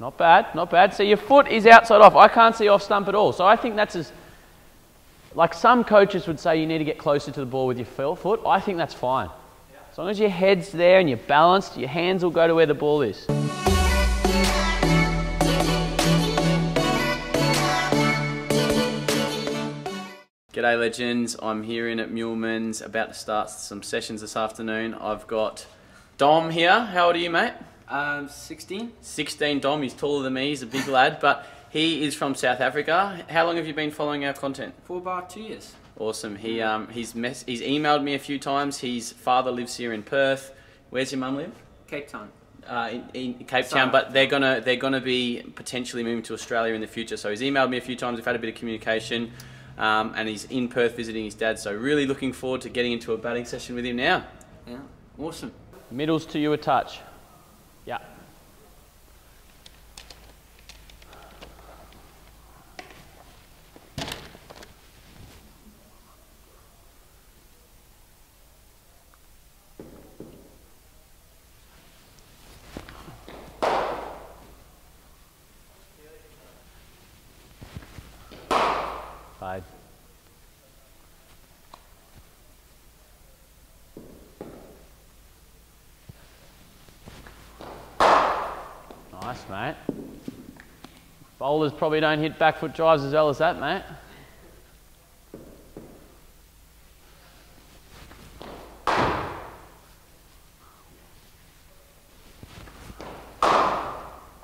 Not bad, not bad. So your foot is outside off. I can't see off stump at all. So I think that's as... Like some coaches would say you need to get closer to the ball with your foot. I think that's fine. Yeah. As long as your head's there and you're balanced, your hands will go to where the ball is. G'day legends, I'm here in at Muleman's, about to start some sessions this afternoon. I've got Dom here. How old are you, mate? 16. 16, Dom. He's taller than me. He's a big lad, but he is from South Africa. How long have you been following our content? For about 2 years. Awesome. He's emailed me a few times. His father lives here in Perth. Where's your mum live? Cape Town. In Cape Town, but they're gonna be potentially moving to Australia in the future. So he's emailed me a few times. We've had a bit of communication. And he's in Perth visiting his dad, so really looking forward to getting into a batting session with him now. Yeah, awesome. Middles to you a touch. Yeah. Nice, mate. Bowlers probably don't hit back foot drives as well as that, mate.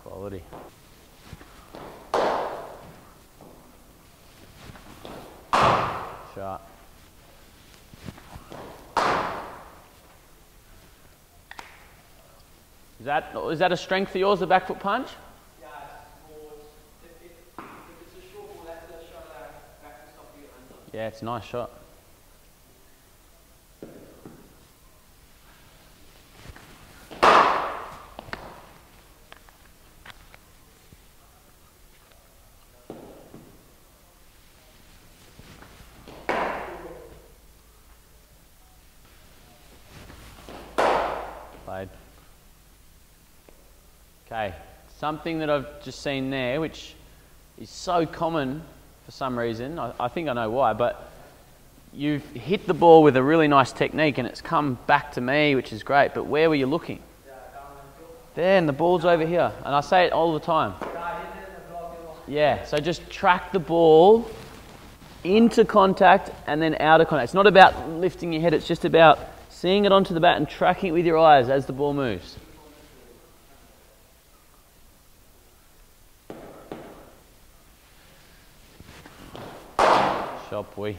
Quality. Shot. Is that a strength of yours, the back foot punch? Yeah, if it's a short ball, that's a shot that back foot stop you under. Yeah, it's a nice shot. Okay, something that I've just seen there, which is so common for some reason, I think I know why, but you've hit the ball with a really nice technique and it's come back to me, which is great, but where were you looking? There, and the ball's over here, and I say it all the time. Yeah, so just track the ball into contact and then out of contact. It's not about lifting your head, it's just about seeing it onto the bat and tracking it with your eyes as the ball moves. Shot, boy.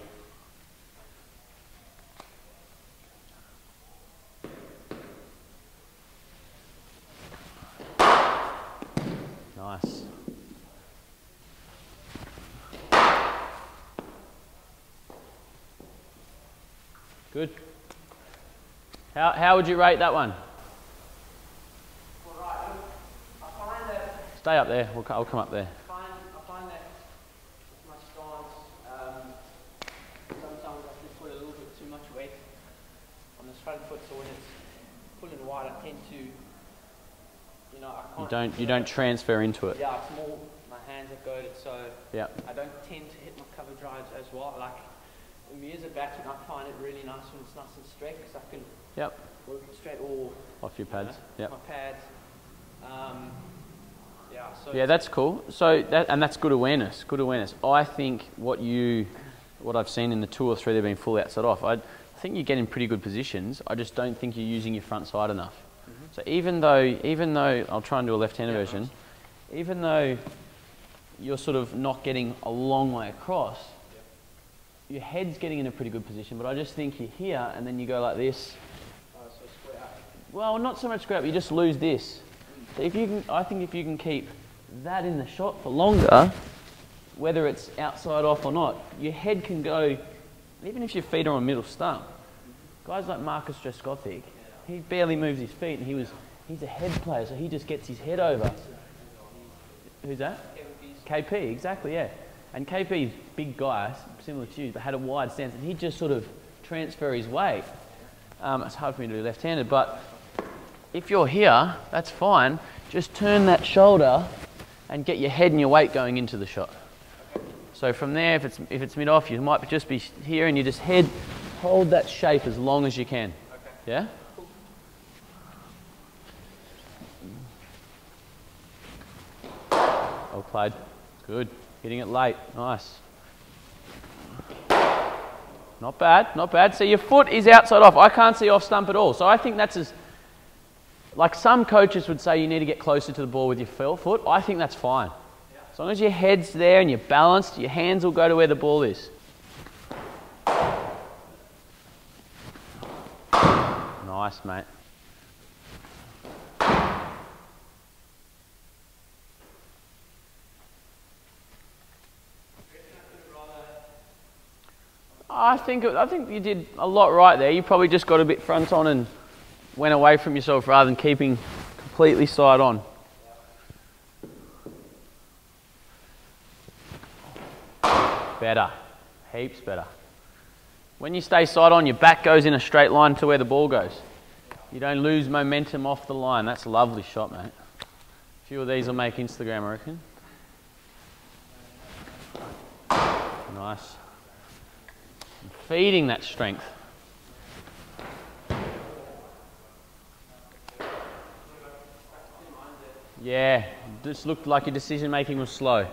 Nice. Good. How would you rate that one? Stay up there. I'll come up there. Front foot, so when it's pulling wide, I tend to, I can't... You don't transfer into it. Yeah, it's more my hands are goaded, so yeah. I don't tend to hit my cover drives as well. Like, when me as a batsman, I find it really nice when it's nice and straight, because I can work it straight all... Off your pads, my pads. Yeah, that's cool. So, that's good awareness, I think what I've seen in the two or three that have been full outside off, I think you get in pretty good positions. I just don't think you're using your front side enough. Mm-hmm. So even though I'll try and do a left-handed version, nice. Even though you're sort of not getting a long way across, your head's getting in a pretty good position. But I just think you're here and then you go like this. So square up. Well, not so much square up. You just lose this. So I think if you can keep that in the shot for longer, whether it's outside off or not, your head can go. Even if your feet are on middle stump, guys like Marcus Dreskothik, he barely moves his feet, and he's a head player, so he just gets his head over. Who's that? KP, exactly, yeah. And KP's big guy, similar to you, but had a wide stance, and he just sort of transfer his weight. It's hard for me to do left-handed, but if you're here, that's fine. Just turn that shoulder and get your head and your weight going into the shot. So from there, if it's mid-off, you might just be here and you just head, hold that shape as long as you can. Okay. Yeah? Cool. Well played. Good. Hitting it late. Nice. Not bad, not bad. So your foot is outside off. I can't see off stump at all. So I think that's as... Like some coaches would say you need to get closer to the ball with your foot. I think that's fine. Yeah. As long as your head's there and you're balanced, your hands will go to where the ball is. Nice, mate. I think you did a lot right there. You probably just got a bit front on and went away from yourself rather than keeping completely side on. Better. Heaps better. When you stay side on, your back goes in a straight line to where the ball goes. You don't lose momentum off the line. That's a lovely shot, mate. A few of these will make Instagram, I reckon. Nice. Feeding that strength. Yeah, just looked like your decision making was slow.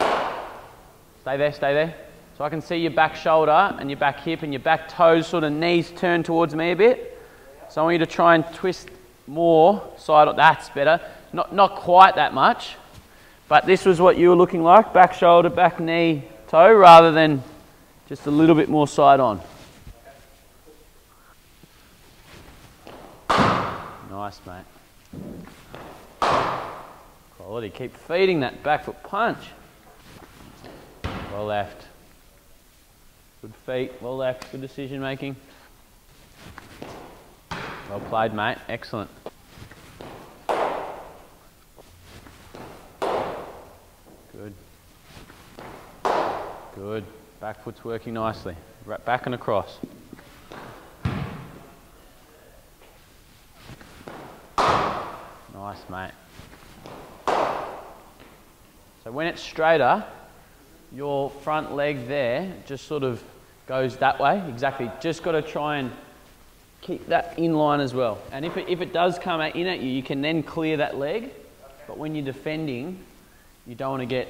Stay there, stay there. So I can see your back shoulder and your back hip and your back toes, sort of knees turned towards me a bit. So I want you to try and twist more side. That's better. Not quite that much. But this was what you were looking like, back shoulder, back knee, toe, rather than just a little bit more side on. Nice, mate. Quality, keep feeding that back foot punch. Well left. Good feet, well left, good decision making. Well played, mate, excellent. Good. Back foot's working nicely. Right back and across. Nice, mate. So when it's straighter, your front leg there just sort of goes that way. Exactly. Just got to try and keep that in line as well. And if it does come in at you, you can then clear that leg. But when you're defending, you don't want to get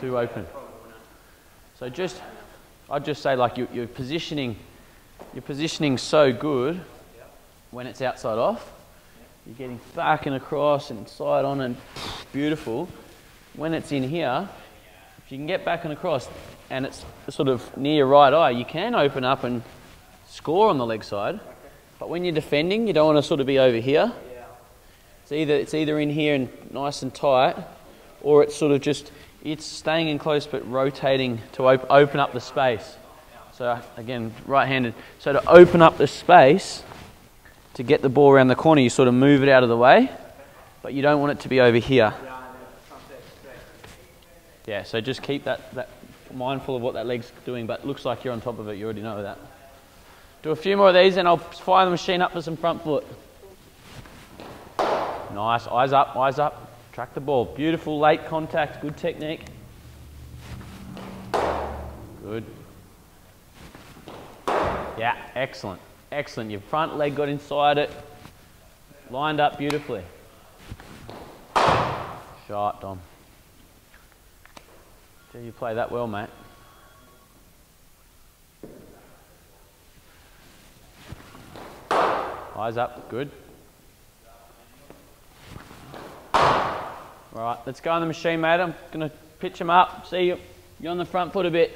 too open. So I'd just say like your positioning's so good when it's outside off. You're getting back and across and side on and beautiful. When it's in here, if you can get back and across and it's sort of near your right eye, you can open up and score on the leg side. But when you're defending, you don't want to sort of be over here. It's either in here and nice and tight, or it's sort of just... It's staying in close but rotating to open up the space. So again, right-handed. So to open up the space, to get the ball around the corner, you sort of move it out of the way, but you don't want it to be over here. Yeah, so just keep that mindful of what that leg's doing, but it looks like you're on top of it, you already know that. Do a few more of these and I'll fire the machine up for some front foot. Nice, eyes up, eyes up. Track the ball. Beautiful late contact. Good technique. Good. Yeah, excellent. Excellent. Your front leg got inside it. Lined up beautifully. Shot, Dom. Gee, you play that well, mate. Eyes up. Good. All right, let's go on the machine, mate. I'm going to pitch him up. See you. You're on the front foot a bit.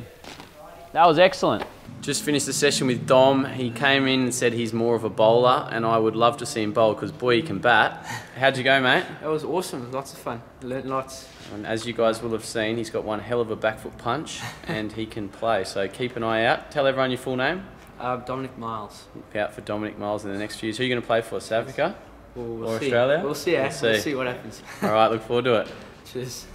That was excellent. Just finished the session with Dom. He came in and said he's more of a bowler, and I would love to see him bowl because, boy, he can bat. How'd you go, mate? It was awesome. Lots of fun. Learned lots. And as you guys will have seen, he's got one hell of a back foot punch, and he can play. So keep an eye out. Tell everyone your full name. Dominic Miles. Be out for Dominic Miles in the next few years. Who are you going to play for? South Africa? We'll see. Australia? We'll see. We'll see what happens. All right, look forward to it. Cheers.